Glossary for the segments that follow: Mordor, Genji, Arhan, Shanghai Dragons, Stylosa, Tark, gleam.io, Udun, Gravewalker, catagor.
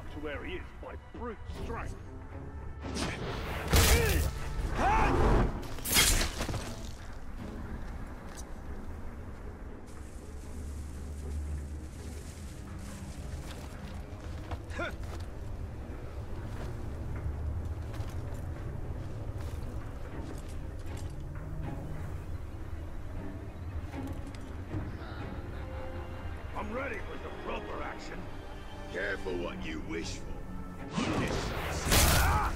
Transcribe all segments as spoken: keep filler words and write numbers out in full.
Tark to where he is by brute strength. I'm ready with the proper action. Careful what you wish for. This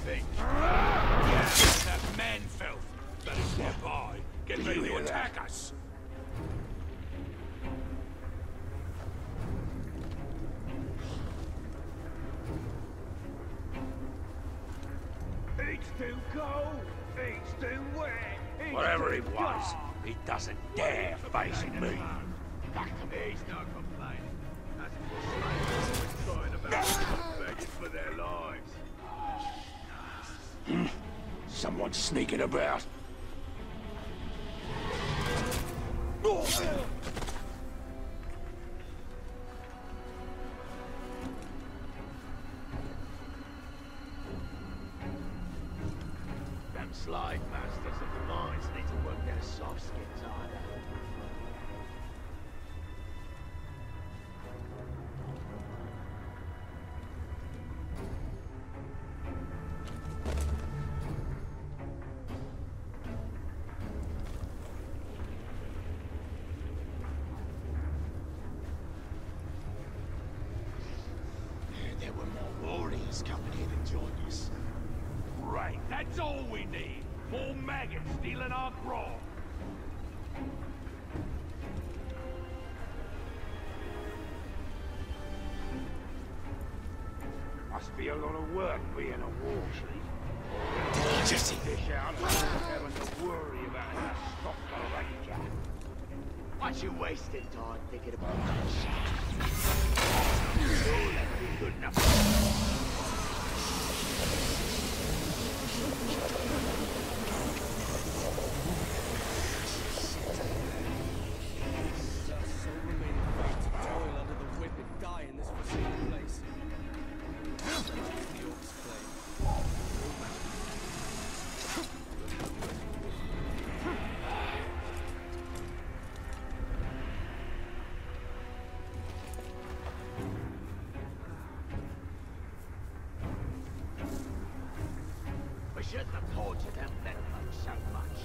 thing. Yes, that man filth that is nearby. Get ready to attack us. It's too cold. It's too wet. Whatever he was, he doesn't dare face me. He's not complaining. That's what we're talking about. Begging for their lives. Someone's sneaking about. Them slide masters of the mines need to work their soft skins harder. That's all we need. More maggots stealing our grog. Must be a lot of work being a war chief. Just fish out and having to worry about how to stop the ranger. What's you wasting time thinking about that shit? You'll never be good enough. Shouldn't have tortured them men so much.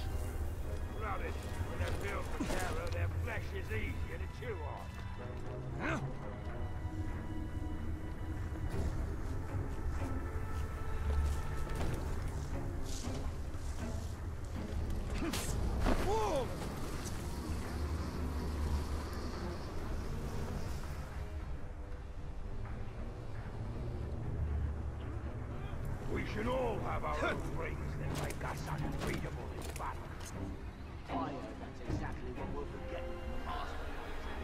Rubbish. When they're built for terror, their flesh is easier to chew on. Huh? We should all have our own rings that make us unbeatable in battle. Fire, that's exactly what we'll be getting from the master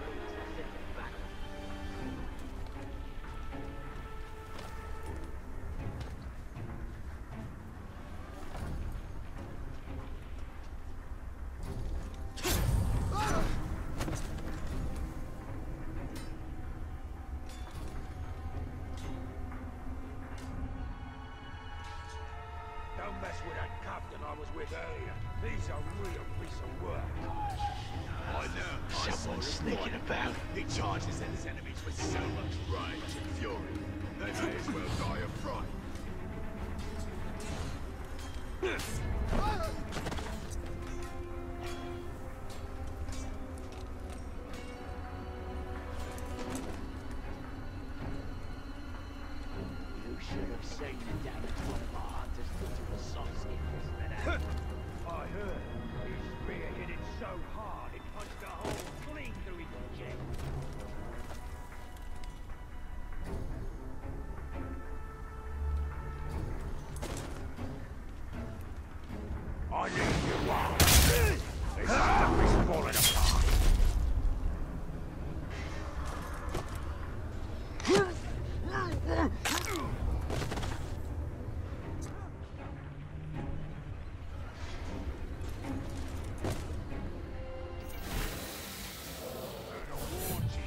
rings that sit in earlier. These are real piece of work. I know. Someone sneaking about. He charges at his enemies with so much rage and fury. They may as well die of fright. You should have saved the damage one of our hunters to the soft skins. I heard his spear hit it so hard it punched a hole clean through his chest. I knew you were. This stuff is falling apart. War chief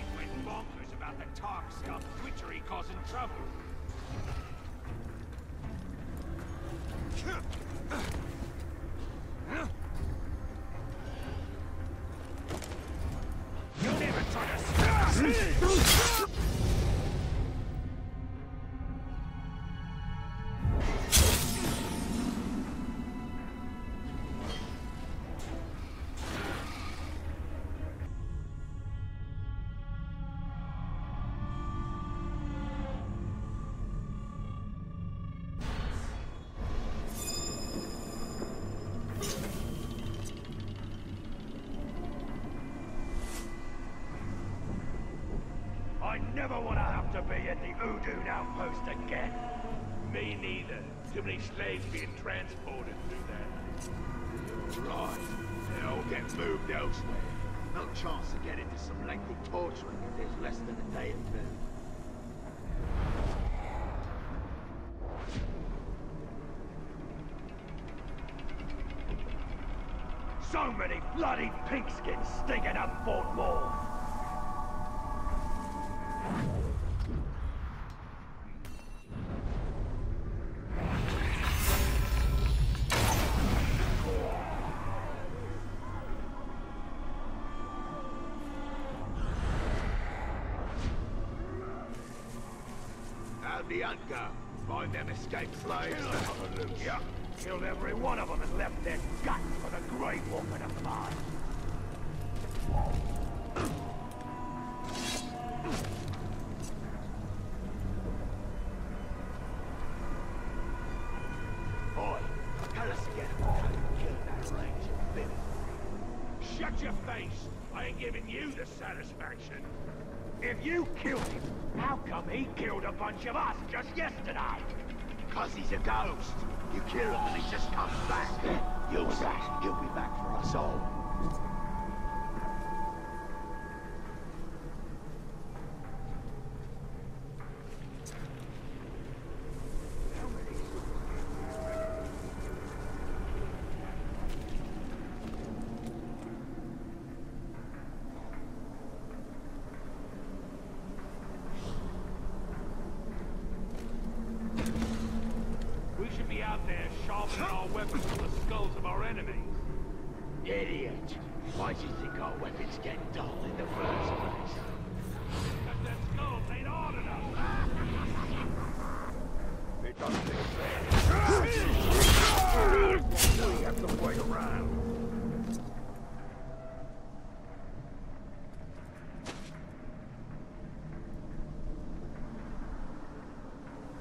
Never want to have to be at the Udun outpost again. Me neither. Too many slaves being transported through there. Right. They'll get moved elsewhere. No chance to get into some lengthy torturing if there's less than a day in bed. So many bloody pigskins stinking up Fort Wall. The Ungar. Find them escaped slaves. Kill them. Yeah. Killed every one of them and left their gut for the Gravewalker to find. Boy, tell us again how you killed that ranger, Billy. Shut your face. I ain't giving you the satisfaction. If you killed him, how come he killed a bunch of us just yesterday? Because he's a ghost. You kill him and he just comes back. You'll say he'll be back for us all. Idiot! Why do you think our weapons get dull in the first place? Because their skulls ain't hard enough! It doesn't exist! We have to wait around!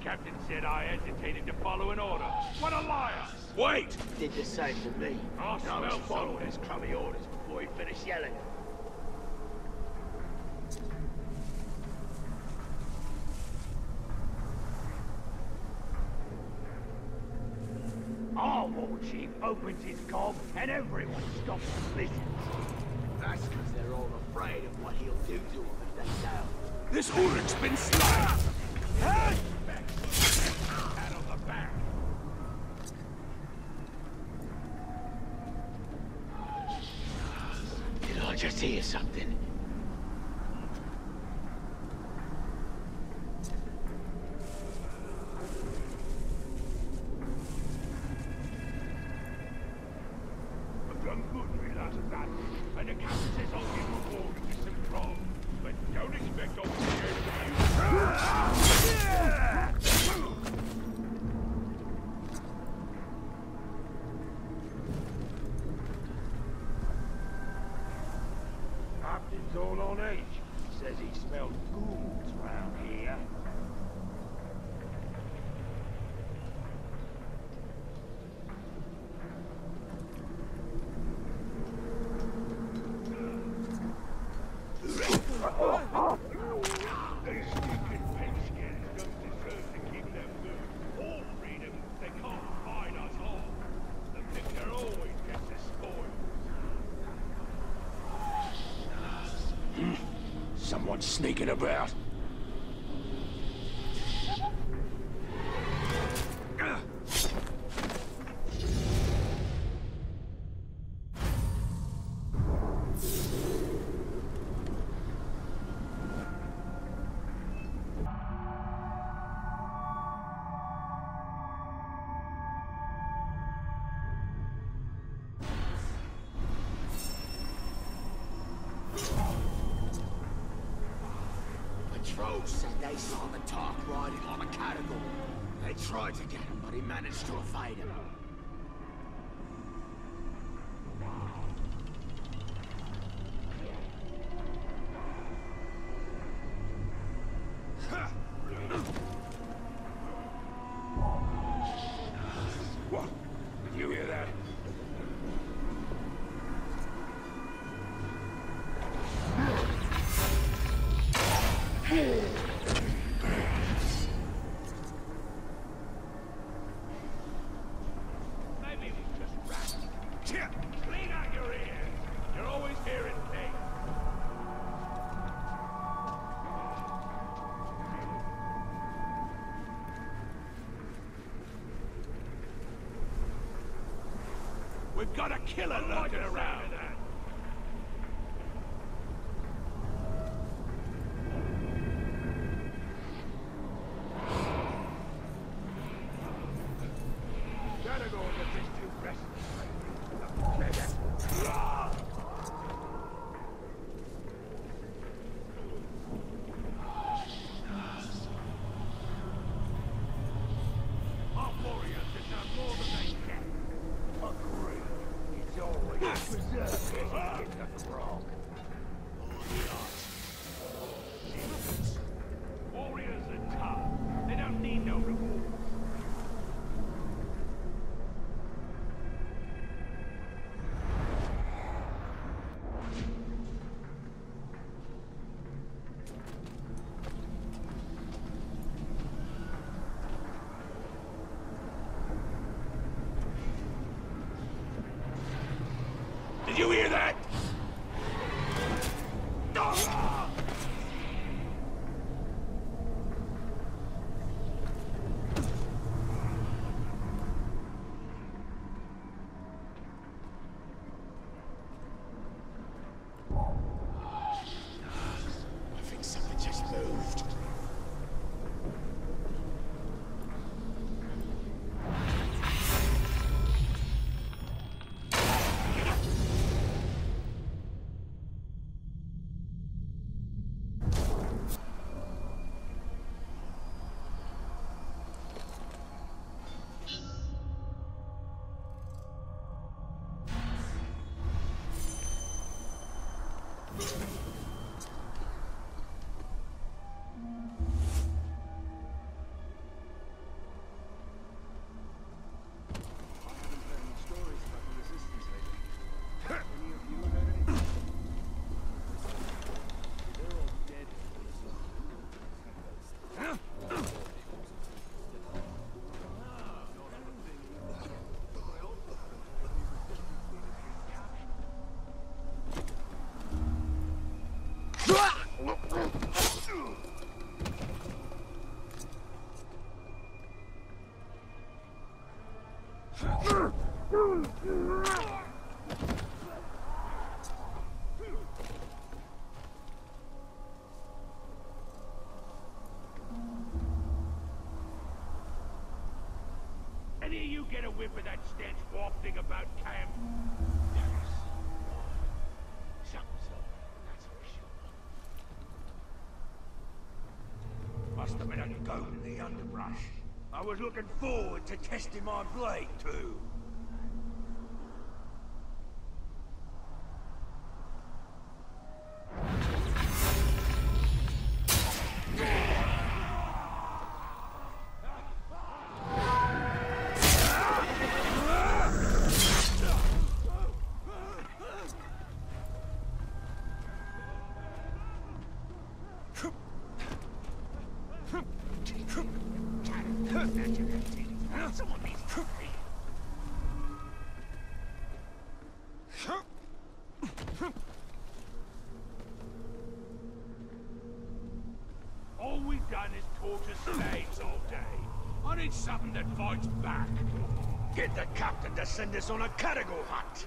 Captain said I hesitated to follow an order. What a liar! Wait! Did the same to me. I smell following his crummy orders before he finished yelling. Our war chief opens his gob and everyone stops and listens. That's because they're all afraid of what he'll do to them if they fail. This order's been slain! Hey! Just hear something. I've done good, me lad, at that. And the captain says I'll get rewarded with some troll. But don't expect all the air to be used. All on edge. Says he smelled ghouls round here. Someone's sneaking about. Trolls said they saw the Tark riding on a catagor. They tried to get him, but he managed to evade him. We've got a killer lurking around. You hear that? Any of you get a whiff of that stench warp thing about camp? Something's up. That's for sure. Must have been a goat in the underbrush. I was looking forward to testing my blade too. All we've done is torture slaves all day. I need something that fights back. Get the captain to send us on a catagor hunt.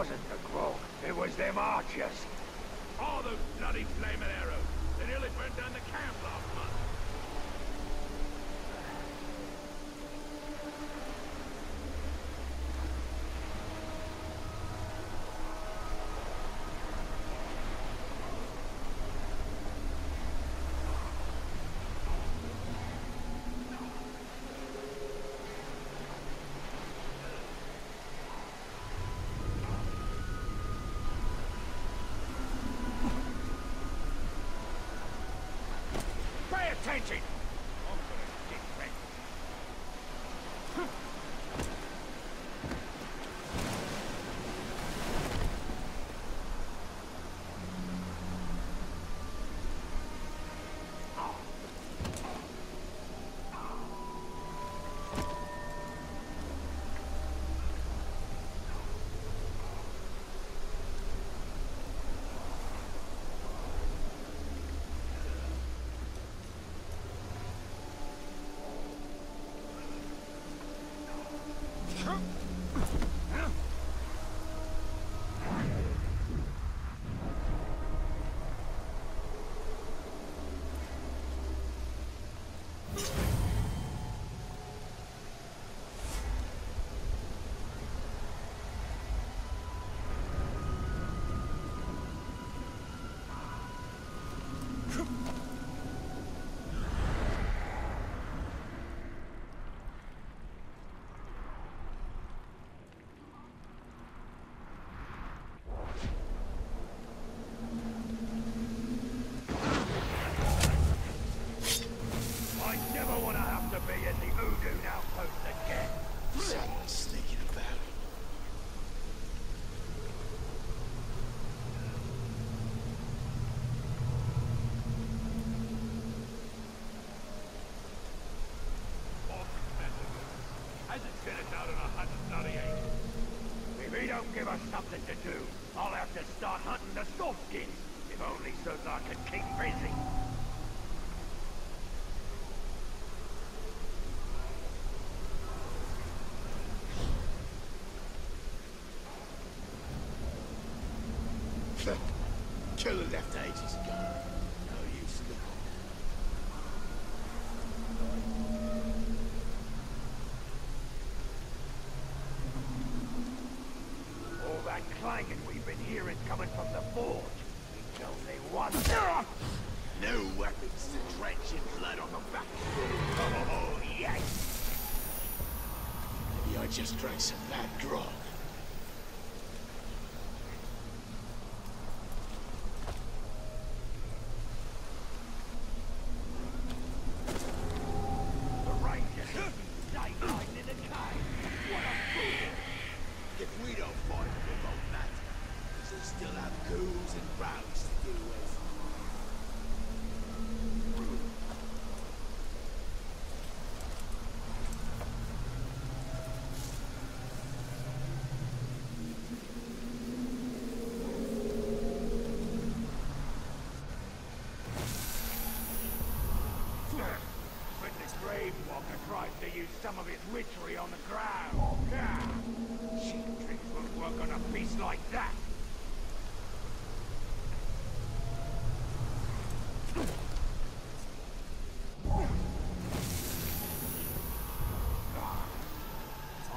wasn't the crow. It was them archers. All those bloody flaming arrows. They nearly burned down the camp last month. Attention! Give us something to do. I'll have to start hunting the Stormskins, if only so that I can keep busy. Killer left ages ago. No use looking. Clanging we've been hearing coming from the forge. We don't need one. No weapons to drench in blood on the battlefield. Oh, yes! Maybe I just drank some bad grog. Gravewalker tries to use some of his witchery on the ground. Yeah. Cheap tricks won't work on a piece like that.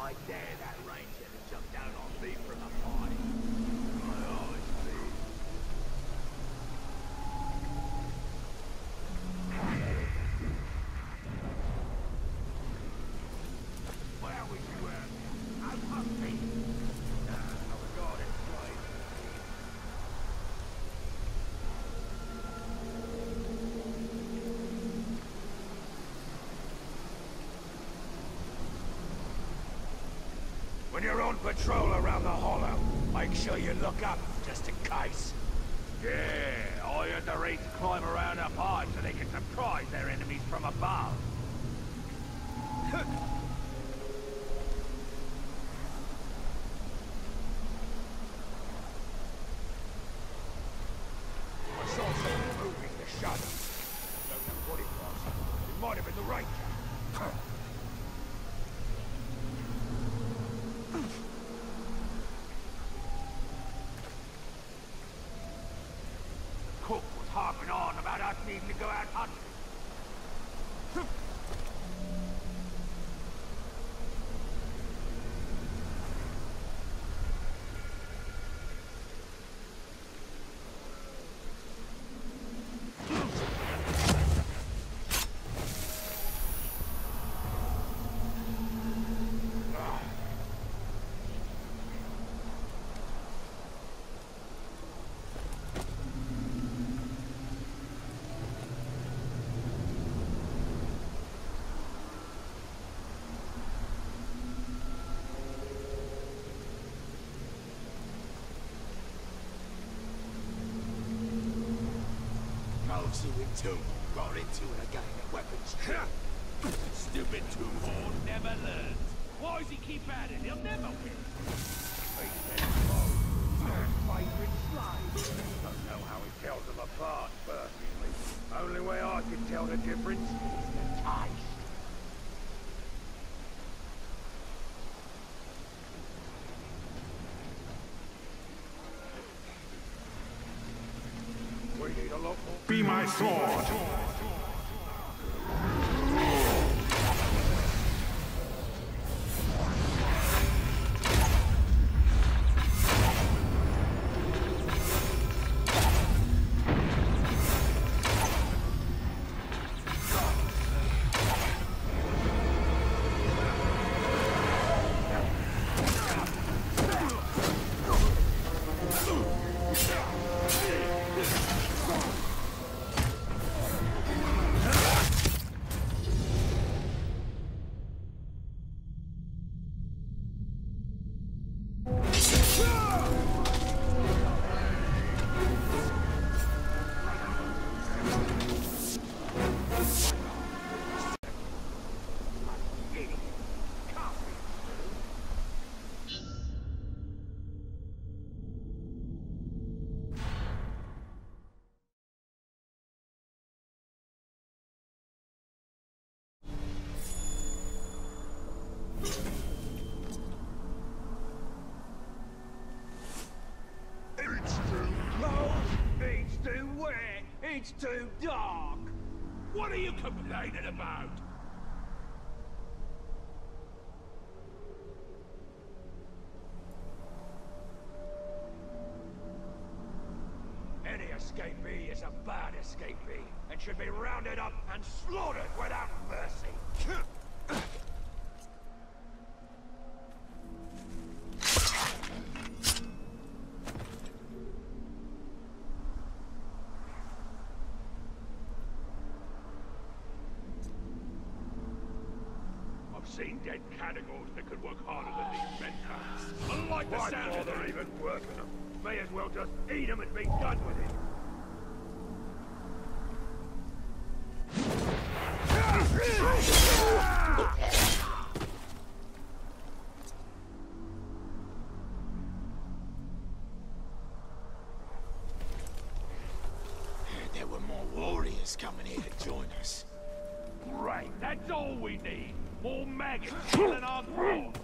I dare that ranger to jump down on me from up high. My eyes please. When you're on patrol around the hollow, make sure you look up, just in case. Yeah, I heard the reeds climb around up high so they can surprise their enemies from above. I saw something moving in the shadows. I don't know what it was. It might have been the ranger. need to go out hunting. You in tomb, brought into it again at weapons. Stupid tomb horde never learns. Why does he keep at it? He'll never win. Favorite slide. Don't know how he tells them apart, personally. Only way I can tell the difference is the ties. Be my sword. It's too dark. What are you complaining about? Any escapee is a bad escapee and should be rounded up and slaughtered without mercy. Seen dead categories that could work harder than these men can. Unlike the sound of them. Why bother even working them? May as well just eat them and be done with it. There were more warriors coming here to join us. Right, that's all we need. More maggots than our growth.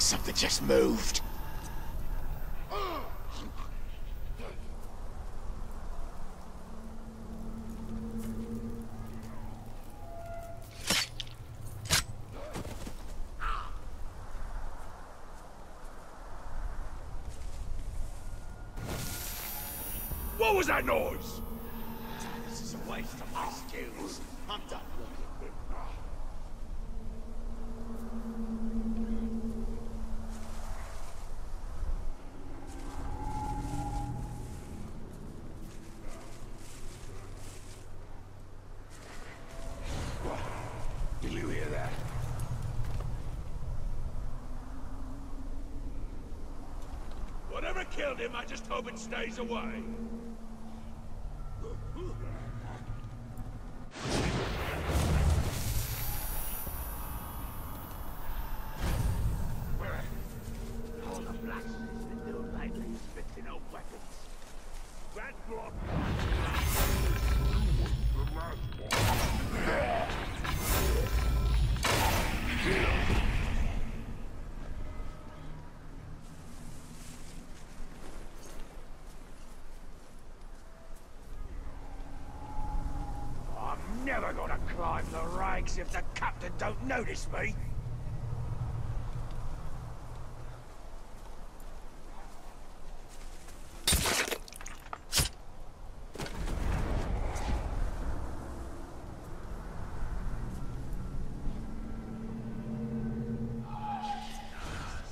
Something just moved. What was that noise? This is a waste of my skills. I'm done walking. killed him. I just hope it stays away. All the blacksmiths that do lightly spitting out weapons. That block. You the last one. Never gonna climb the ranks if the captain don't notice me!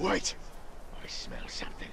Wait! I smell something.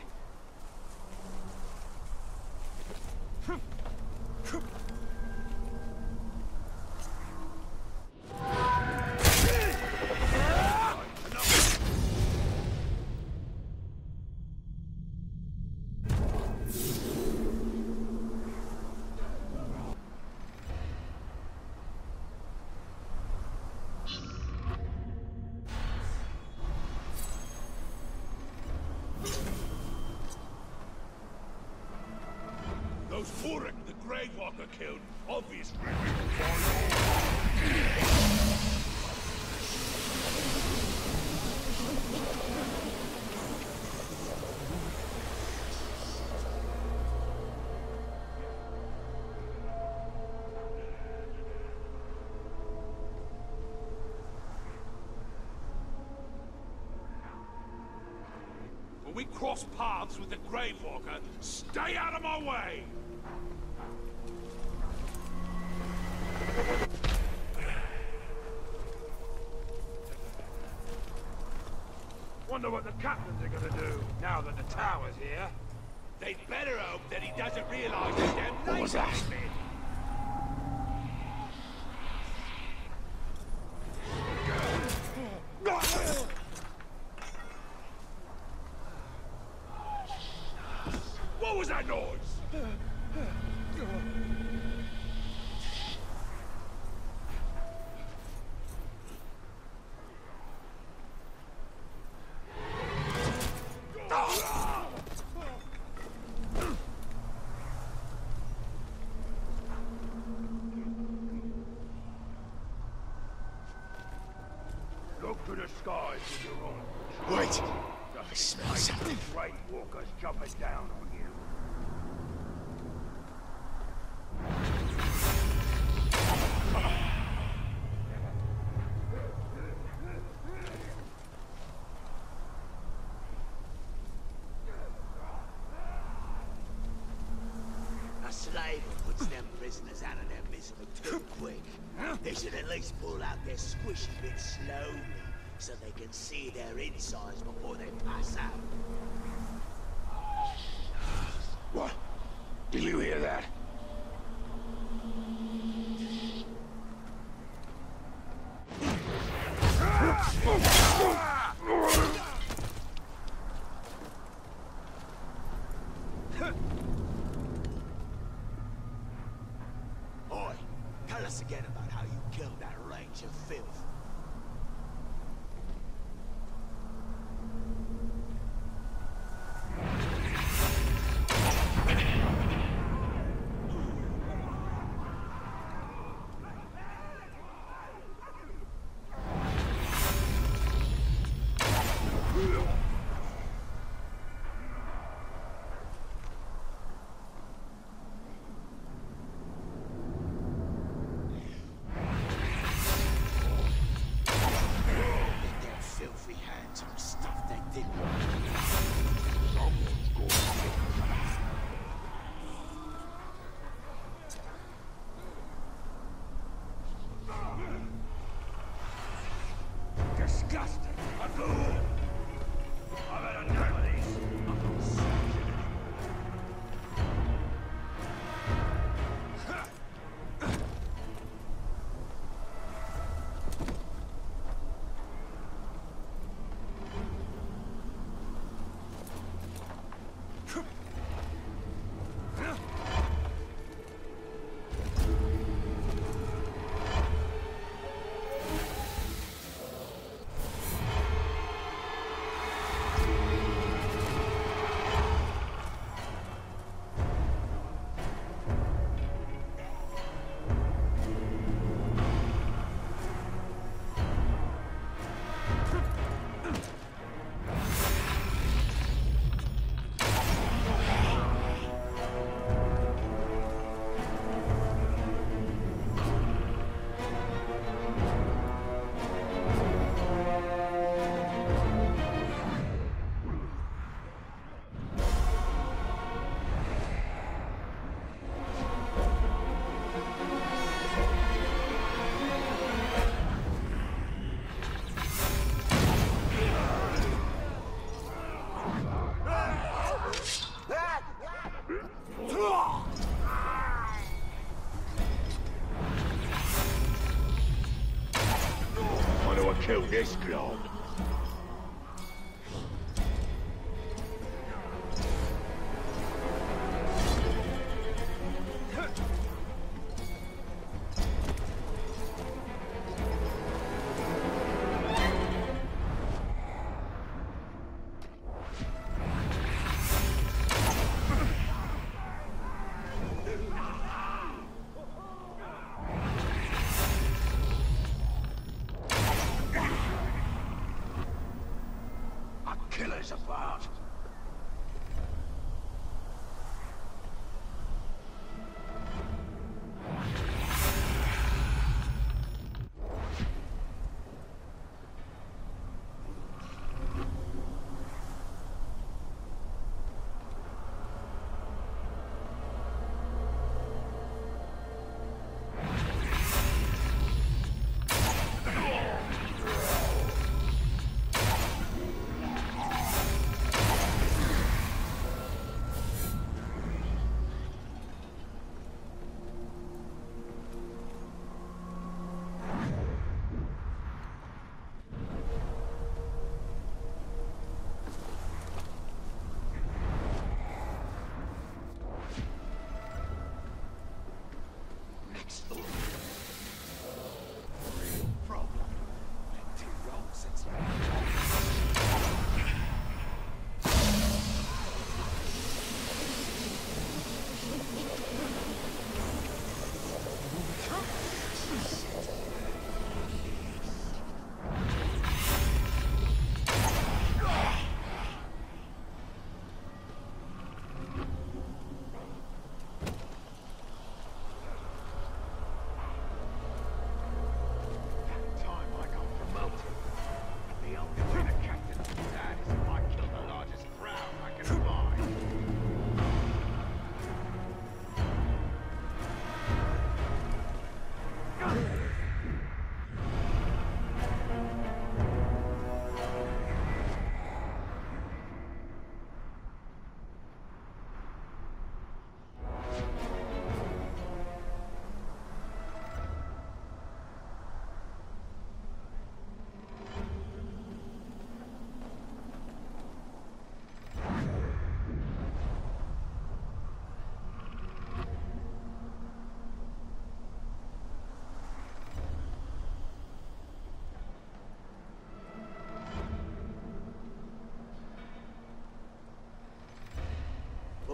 Tark, the Gravewalker killed, obviously. When we cross paths with the Gravewalker, stay out of my way! Wonder what the captains are gonna do now that the tower's here. They'd better hope that he doesn't realize that they're not. What was that? What was that noise? Look to the skies with your own. Wait! I smell something. Great walkers jumping down on you. A slaver puts them prisoners out of their misery too quick. They should at least pull out their squishy bits slowly, so they can see their insides before they pass out. What? Did you hear that? Oi, tell us again about how you killed that range of filth. Disgusting! I blew it! I've had enough of these! I'm not sensitive. this globe.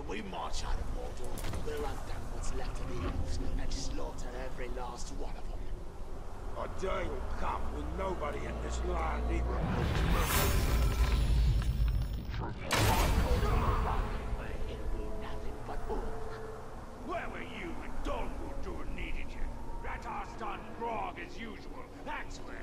We march out of Mordor, we'll hunt down what's left of the elves, and slaughter every last one of them. A day will come when nobody in this land even will nothing but orc. Where were you when Donwood do and needed you? That ass done grog as usual, that's where.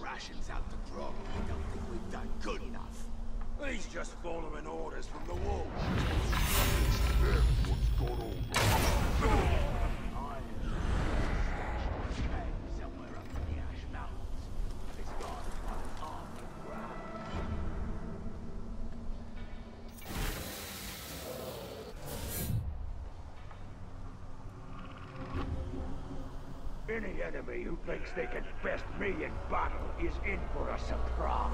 Rations out the drop. I don't think we've done good enough. He's just following orders from the wolves. What's got over? I somewhere up in the Ash Mountains. It's gone on the ground. Any enemy who thinks they can best me in battle is in for a surprise.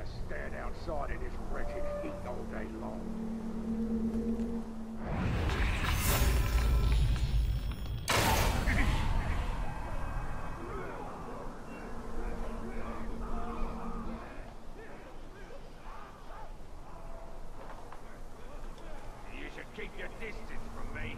to stand outside in this wretched heat all day long. You should keep your distance from me.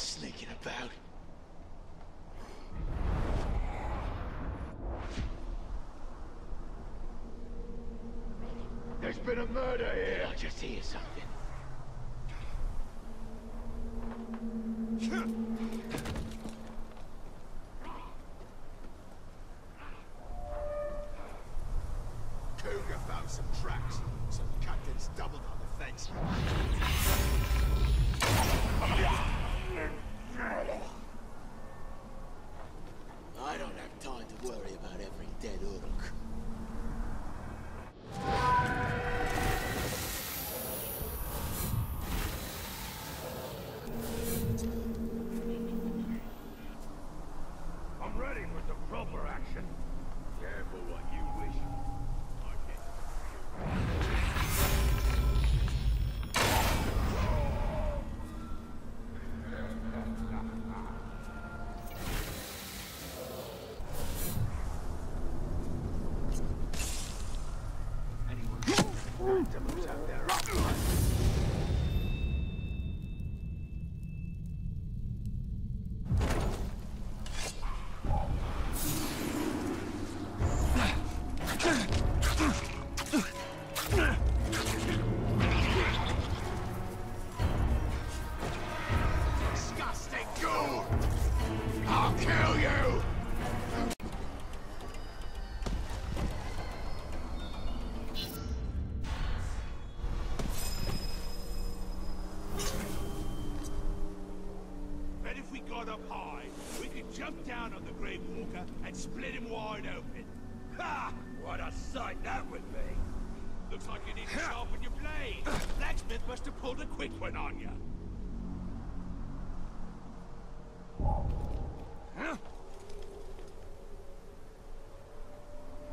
Sneaking about. There's been a murder here. Did I just hear something? Cougar found some tracks, so the captain's doubled on the fence. I don't have time to worry about every dead orc. I'm ready with the proper action. Careful what you wish. Up high, we could jump down on the Gravewalker and split him wide open. Ha! What a sight that would be! Looks like you need to sharpen your blade. Blacksmith must have pulled a quick one on you. Huh?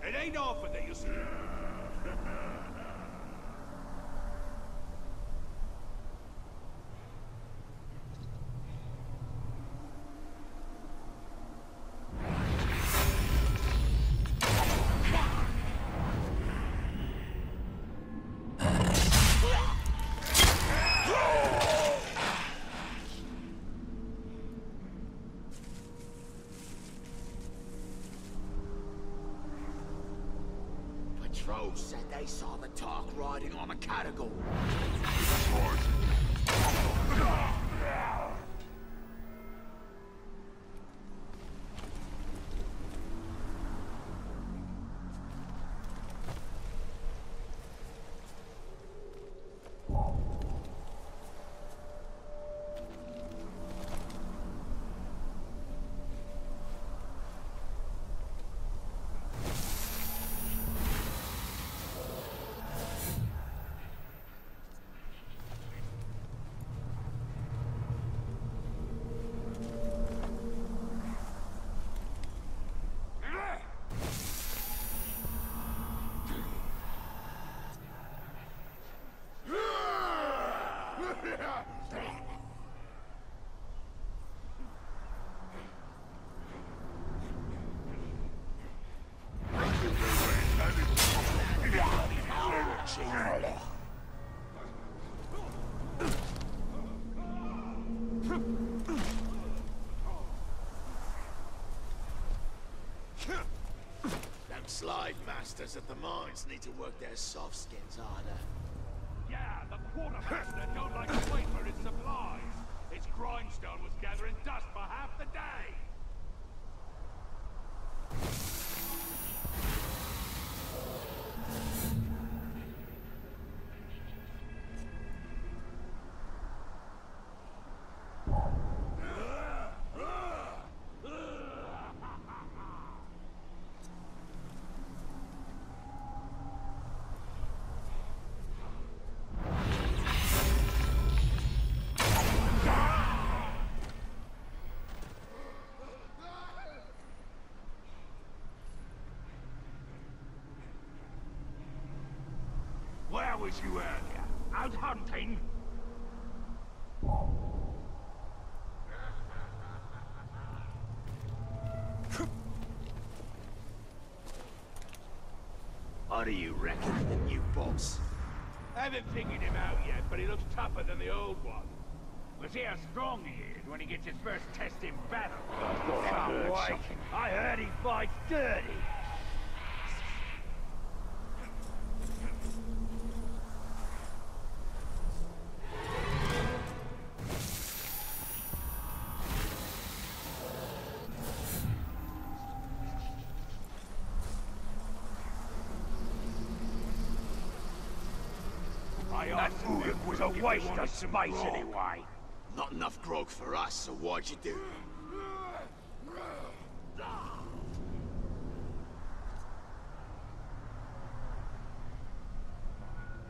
It ain't often that you see. Said they saw the Tark riding on a catagol. Slide masters at the mines need to work their soft skins harder. Yeah, the quartermaster don't like to wait for his supplies. His grindstone was gathering dust for half the day. Was you earlier? Out hunting? How do you reckon the new boss? Haven't figured him out yet, but he looks tougher than the old one. We'll see how strong he is when he gets his first test in battle. Oh, I, heard way. I heard he fights dirty. Waste of space anyway. Not enough grog for us, so why'd you do?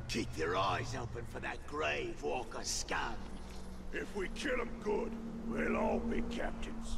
Keep your eyes open for that Gravewalker scum. If we kill him good, we'll all be captains.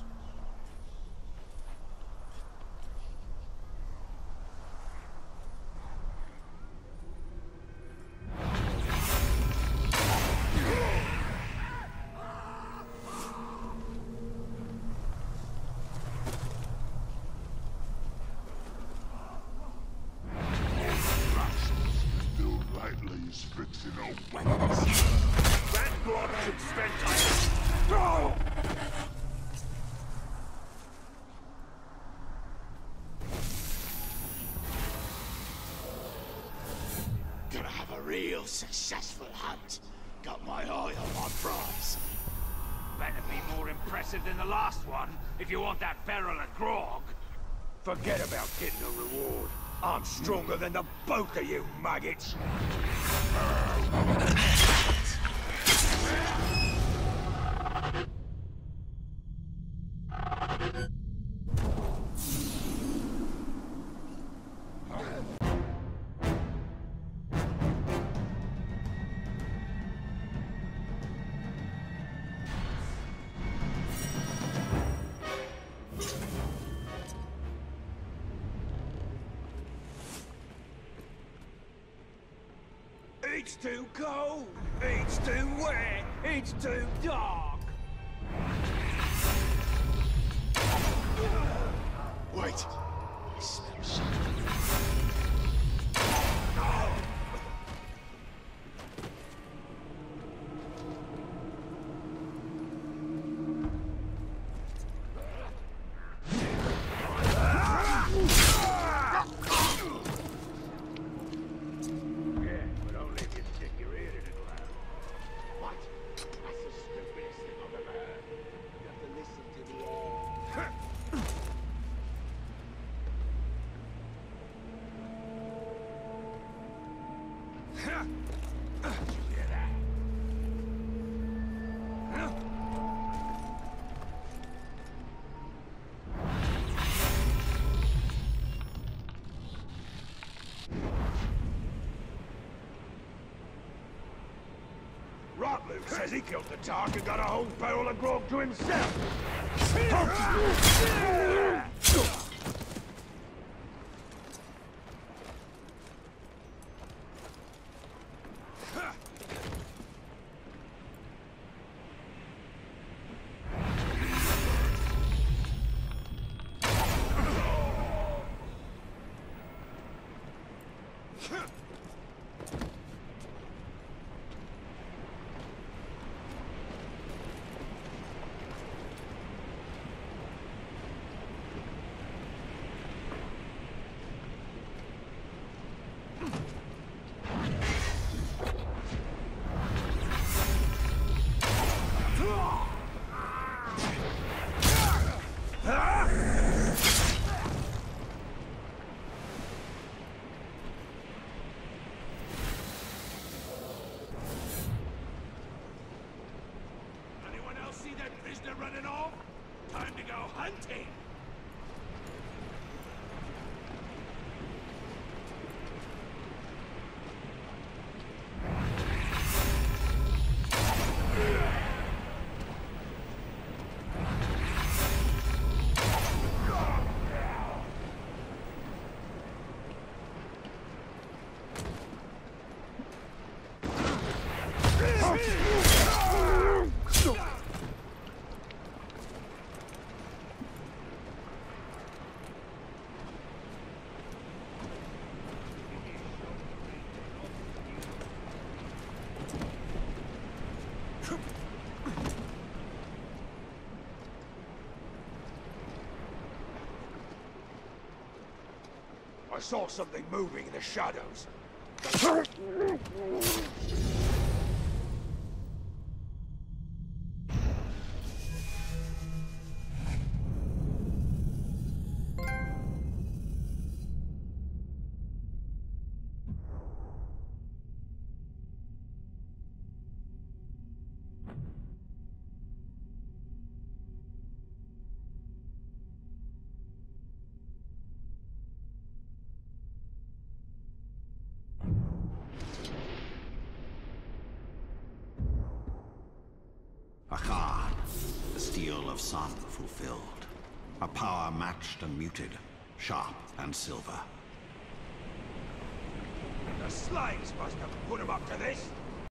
Real successful hunt. Got my eye on my prize. Better be more impressive than the last one if you want that barrel of grog. Forget about getting a reward. I'm stronger than the both of you maggots. It's too cold, it's too wet, it's too dark. Wait, I smell something. No. Says he killed the Tark and got a whole barrel of grog to himself. I saw something moving in the shadows. Sun fulfilled, a power matched and muted, sharp and silver. The slaves must have put him up to this.